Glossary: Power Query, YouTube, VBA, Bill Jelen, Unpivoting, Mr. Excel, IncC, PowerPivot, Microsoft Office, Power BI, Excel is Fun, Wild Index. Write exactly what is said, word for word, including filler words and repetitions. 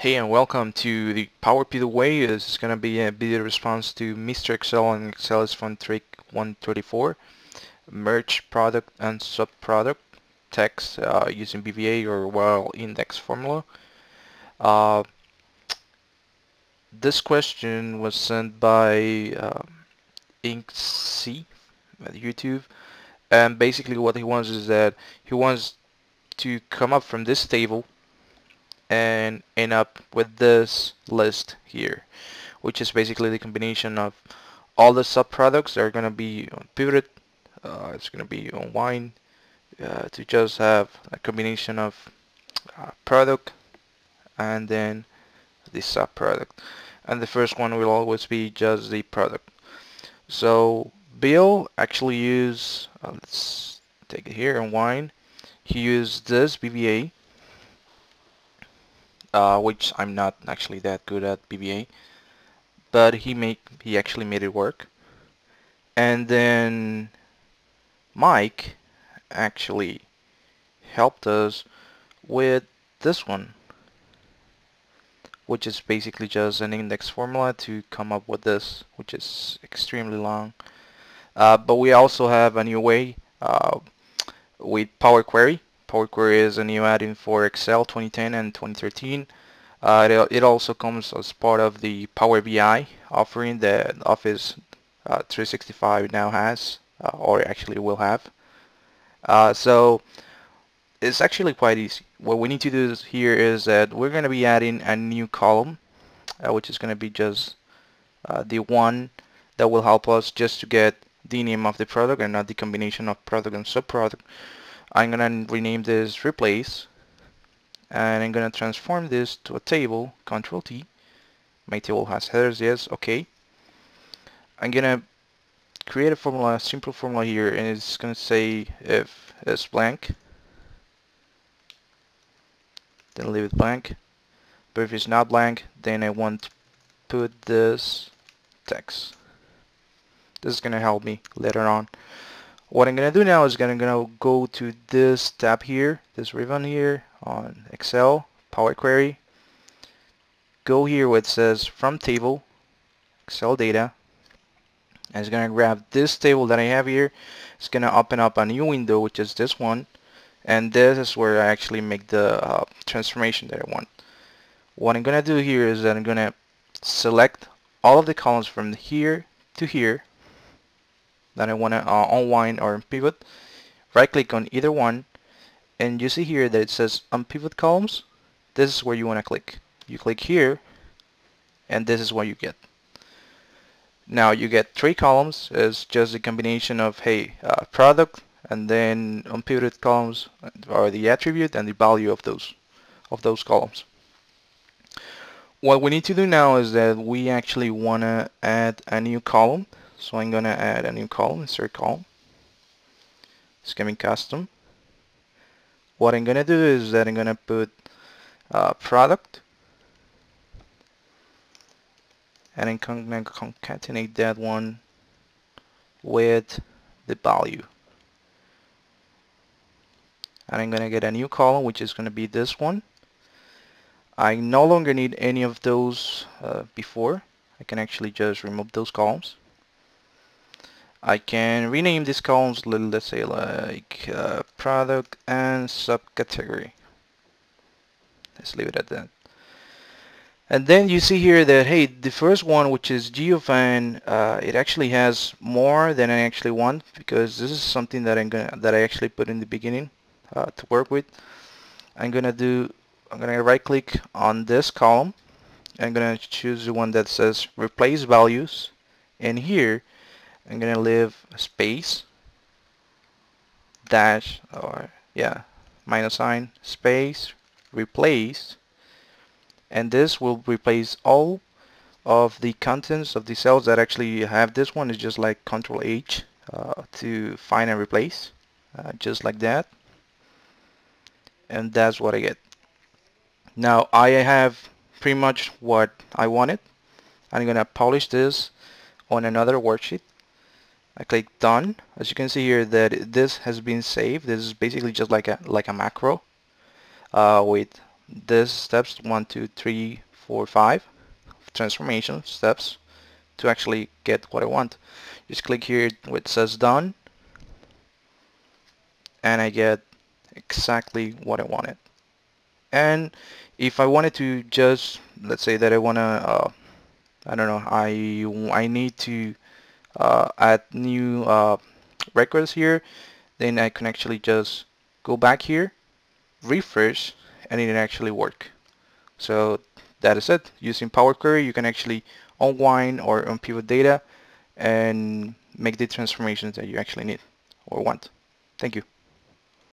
Hey and welcome to the PowerPivot way. This is going to be a video response to Mister Excel and Excel is Fun trick one twenty-four, merge product and sub-product text uh, using V B A or Wild Index formula. Uh, this question was sent by uh, IncC at YouTube, and basically what he wants is that he wants to come up from this table and end up with this list here, which is basically the combination of all the subproducts that are going to be on pivot. Uh, it's going to be on wine uh, to just have a combination of uh, product and then the subproduct, and the first one will always be just the product. So Bill actually used uh, let's take it here on wine. He used this V B A. Uh, which I'm not actually that good at V B A, but he made he actually made it work. And then Mike actually helped us with this one, which is basically just an index formula to come up with this, which is extremely long. Uh, but we also have a new way uh, with Power Query. Power Query is a new add-in for Excel twenty ten and twenty thirteen. Uh, it, it also comes as part of the Power B I offering that Office uh, three sixty-five now has, uh, or actually will have. Uh, so it's actually quite easy. What we need to do here is that we're going to be adding a new column, uh, which is going to be just uh, the one that will help us just to get the name of the product and not the combination of product and subproduct. I'm going to rename this replace, and I'm going to transform this to a table. Control T. My table has headers, yes, okay. I'm going to create a formula, a simple formula here, and it's going to say if it's blank, then leave it blank. But if it's not blank, then I want to put this text. This is going to help me later on. What I'm going to do now is I'm going to go to this tab here, this ribbon here on Excel, Power Query. Go here where it says From Table, Excel Data. And it's going to grab this table that I have here. It's going to open up a new window, which is this one. And this is where I actually make the uh, transformation that I want. What I'm going to do here is that I'm going to select all of the columns from here to here that I want to uh, unwind or pivot. Right click on either one, and you see here that it says unpivot columns. This is where you want to click. You click here, and this is what you get. Now you get three columns. It's just a combination of hey uh, product and then unpivoted columns are the attribute and the value of those of those columns. What we need to do now is that we actually want to add a new column. So I'm going to add a new column, insert column. It's going to be custom. What I'm going to do is that I'm going to put uh, product, and I'm going to concatenate that one with the value. And I'm going to get a new column, which is going to be this one. I no longer need any of those uh, before. I can actually just remove those columns. I can rename these columns, let's say like uh, product and subcategory. Let's leave it at that. And then you see here that hey, the first one, which is Geofan, uh, it actually has more than I actually want, because this is something that I'm gonna that I actually put in the beginning uh, to work with. I'm gonna do I'm gonna right click on this column. I'm gonna choose the one that says replace values, and here I'm gonna leave space dash or yeah minus sign space replace, and this will replace all of the contents of the cells that actually have this one. Is just like Control H uh, to find and replace, uh, just like that, and that's what I get. Now I have pretty much what I wanted. I'm gonna publish this on another worksheet. I click done. As you can see here that this has been saved. This is basically just like a like a macro uh, with This steps one, two, three, four, five transformation steps to actually get what I want. Just click here where it says done, and I get exactly what I wanted. And if I wanted to just, let's say that I wanna, uh, I don't know, I I need to uh, add new uh, records here, then I can actually just go back here, refresh, and it actually work. So that is it. Using Power Query, you can actually unwind or unpivot data and make the transformations that you actually need or want. Thank you.